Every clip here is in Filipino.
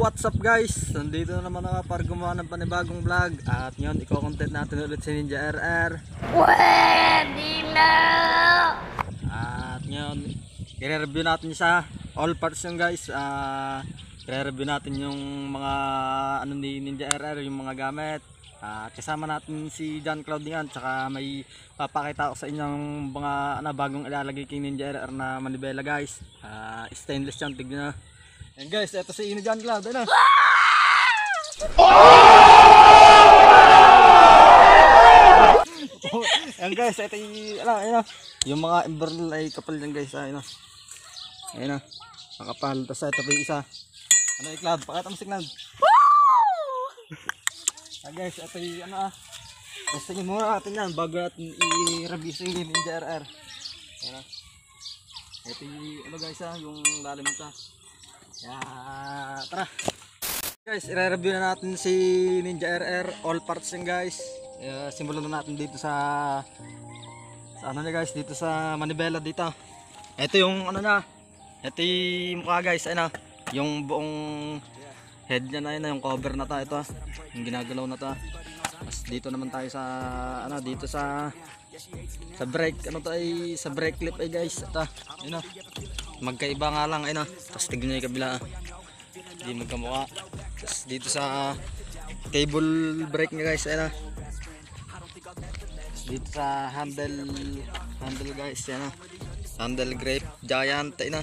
what's up guys? Nandito na naman ako para gumawa ng panibagong vlog. At yun, i-content natin ulit si Ninja RR. Pwede na! At yun, i-review natin siya. All parts yun guys. I-review natin yung mga ano ni Ninja RR, yung mga gamit. Kasama natin si John Cloud niyan, tsaka may papakita ako sa inyong mga bagong ilalagay kay Ninja RR na manibela guys. Stainless yan, tignan na. And guys, eto si John Cloud na. And guys, eto yung mga emberl ay kapal yan guys, ayun na. Makapal, tapos eto pa yung isa. Ano yung Cloud? Pakita mo si Cloud. Guys, ito yung testingin muna natin yan bago natin i-review sa Ninja RR. Ayan, ito yung guys yung lalim nito. Tara guys, i-review na natin si Ninja RR, all parts yan guys. Simulan na natin dito sa ano niya guys, dito sa manibela dito. Ito yung ano na, ito yung mukha guys, ayan yung buong head niya na yun, yung cover na to, ito yung ginagalaw na to. Mas dito naman tayo sa ano, dito sa brake, ano to ay sa brake clip ay guys, ito yun na, magkaiba nga lang ayun na. Tapos tignan nyo yung kabila, hindi magkamukha. Tapos dito sa cable brake niya guys, ayun na. Tapos dito sa handle guys, ayun na, handle grape giant, ayun na.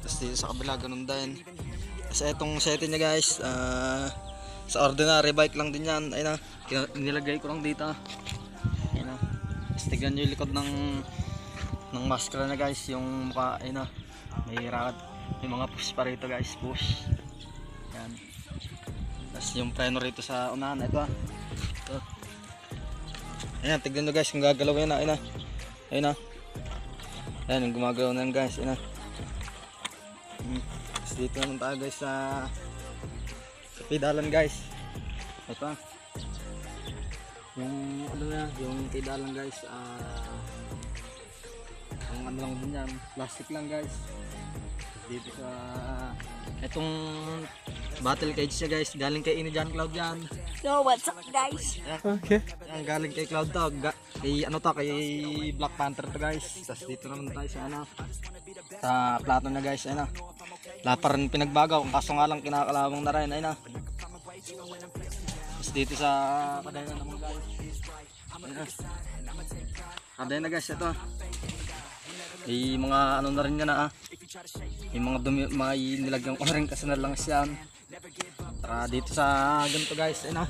Tapos dito sa kabila ganun din. Kasi itong setting niya guys, sa ordinary bike lang din yan. Ayun na, nilagay ko lang dito. Ayun na. Tapos tignan nyo yung likod ng maskara na guys, yung mukha, ayun na. May rakad, may mga push pa rito guys, push. Ayan. Tapos yung preno rito sa unahan, ito. Ayun na, tignan nyo guys, yung gagalaw yun na, ayun na. Ayun na. Ayun, yung gumagalaw na yun guys, ayun na. Dito naman tayo guys sa pedalan guys. Ito yung ano na, yung pedalan guys, ang ano lang din yan, plastic lang guys. Dito sa itong battle cage niya guys, galing kay John Cloud yan. So what's up guys? Okay, yan, galing kay Cloud Dog, kay ano to, kay Black Panther to guys. Tapos dito naman tayo sa ano, sa plato na guys, ayun na. Wala pa rin pinagbago, kaso nga lang kinakalabang na rin, ayun na. Tapos dito sa kaday na naman guys, ayun na. Kaday na guys, ito ay mga ano na rin nga na, yung mga dumi, mga nilagang ko na rin kasi nalangas yan. Tara dito sa ganito guys, ayun na.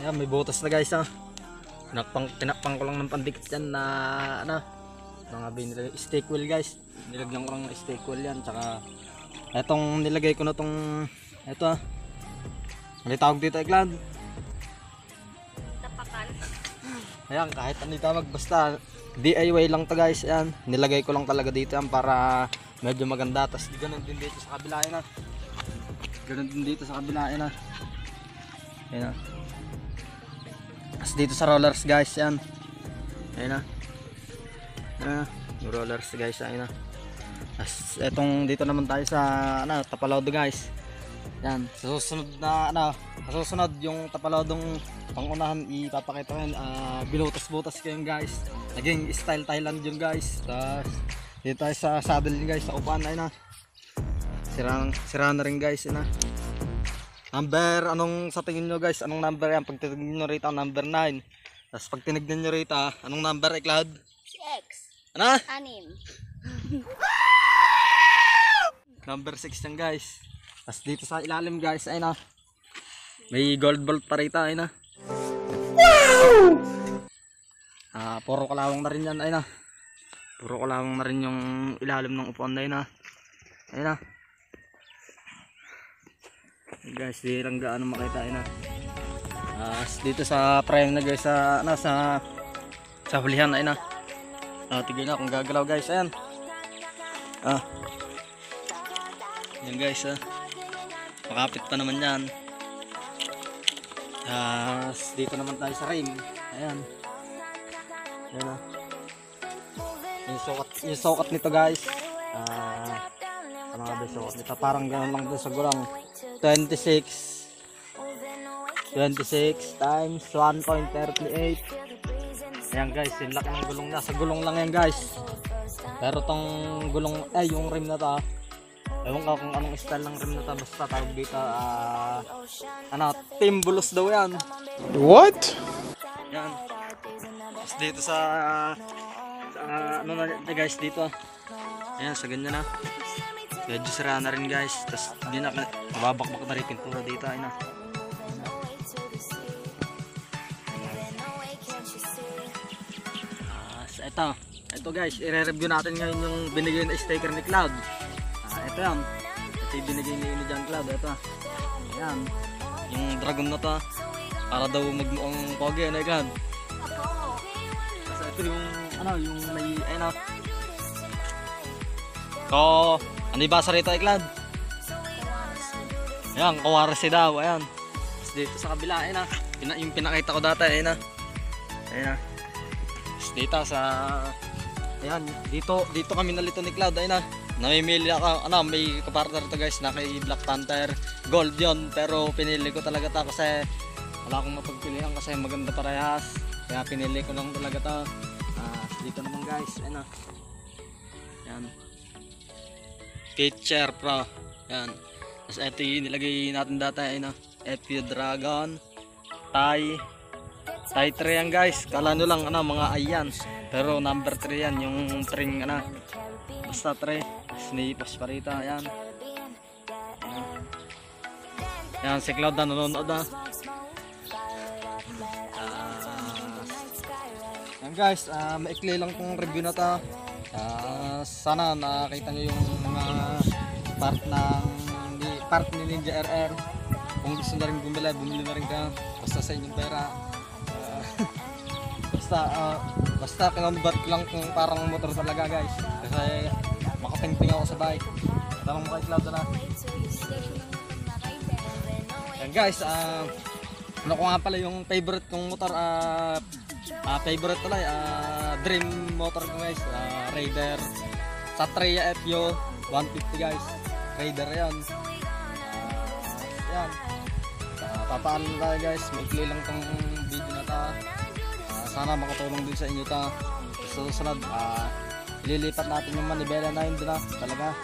Ayan, may butas na guys, tinakpang ko lang ng pandikit yan na ano, mga binilagay, stake wheel guys, nilagyan ko ng stake wheel yan. Tsaka etong nilagay ko na tong ito, ano tawag dito ay Cloud? Tapakan. Ayan, kahit ano tawag, basta DIY lang to guys. Ayan, nilagay ko lang talaga dito yan para medyo maganda. Tapos ganun din dito sa kabila, ayan na. Ganun din dito sa kabila, ayan na. Ayan na. Tapos dito sa rollers guys, ayan. Ayan na. Rollers guys, ayun na. As etong dito naman tayo sa ano, tapalodo guys. Yan, susunod na ano, susunod yung tapalodong pangunahan, ipapakita ko yan. Binutas-butas ko yun guys. Naging style Thailand yun guys. Tapos dito tayo sa saddle yun guys, sa upuan, ayun na. Sira na rin guys, ayun na. Number, anong sa tingin nyo guys? Anong number yan? Pag tinignan nyo rito, number 9. Tapos pag tinignan nyo rito, anong number ay Cloud? X. Ano? 6. Number 6 yan guys. Tapos dito sa ilalim guys, ayun na, may gold bolt pa rito, ayun na. Wow! Puro kalawang na rin yan, ayun na. Puro kalawang na rin yung ilalim ng upuan na yun, ayun na. Guys, di lang gaano makita, ayun na. Dito sa prime na guys, sa hulihan, ayun na. Tigil na kung gagalaw guys, ayan. Yan guys, makapit pa naman yan. Dito naman tayo sa rim, ayan. Ayan, yung sukat nito guys, mga beso, nakaparang ganun lang doon sa gulong. 26 times 1.38. ayan guys, yung lock ng gulong, nasa gulong lang yan guys. Pero tong gulong, yung rim na to, ewan ka kung anong style ng rim na to, basta tawag dito team bulos daw yan. What? Yan. Tapos dito ano na guys dito, ayan, sa ganyan na medyo sira na rin guys. Tapos hindi na babakbak na rin pintura dito, ay na so ito guys, i-review natin ngayon yung binigay na sticker ni Cloud. Ito yan, ito yung binigay ni John Cloud. Ito ayan, yung dragon na to, para daw magmuong pogi, ano yan. So ito yung yung may anniversary tayo, Cloud. Ayan, kawarasi daw, ayan. Tapos dito sa kabila, ayan na, yung pinakita ko dati, ayan na. Ayan na. Tapos dito sa, ayan, dito kami nalito ni Cloud, ayan na. Namimili ako, may kapartner to guys, na kay Black Panther, gold yon. Pero pinili ko talaga to kasi wala akong mapagpilihan kasi maganda parehas. Kaya pinili ko lang talaga to. Dito naman guys, ayan na. Ayan. Picture pro. Ayan. Tapos ito yung nilagay natin data, ayan na, FU Dragon Tie 3 yan guys. Kala nyo lang mga ayan, pero number 3 yan, yung string basta 3. Snipas pa rito, ayan. Ayan, si Cloud na nanonood na. Ayan guys, maikli lang kong review na to. Sana nakita nyo yung mga part ni Ninja RR. Kung gusto na rin bumili, bumili na rin ka, basta sa inyong pera. Basta kinonvert lang kung parang motor talaga guys, kasi makatingting ako sa bike. Tanong mo kay Cloud na. Ayan guys, ano ko nga pala yung favorite kong motor, favorite talaga, dream motor ko guys, Raider Satria FU 150 guys. Raider yan. Yan. Papaan na tayo guys, maikli lang tong video na ta. Sana makatulong din sa inyo ta. Susunod, ililipat natin yung manibela na yun din talaga.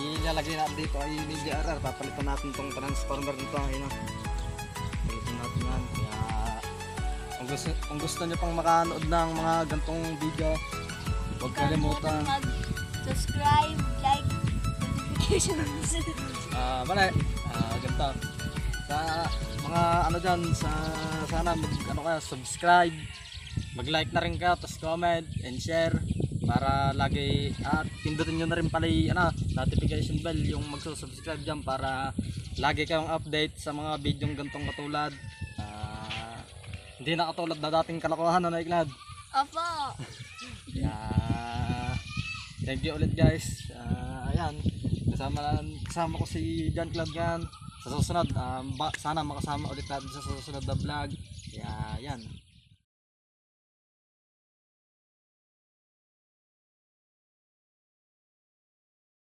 Ilalagay natin dito ay Ninja RR, papalitan natin tong transformer nito. Ayun na. Palitan natin yan. Kung gusto nyo pang makanood ng mga gantong video, huwag kalimutan mag-subscribe, like, notifications. Ganito. Sa mga dyan, sana subscribe, mag-like na rin ka, tapos comment and share para lagi, at pindutin nyo na rin pala yung notification bell, yung mag-subscribe dyan para lagi kayong update sa mga video gantong katulad. Hindi na katulad na dating kalokohan, ano Cloud? Opo. Thank you ulit guys. Ayan, kasama ko si John Cloud yan. Sa susunod, sana makasama ulit natin sa susunod na vlog. Ayan.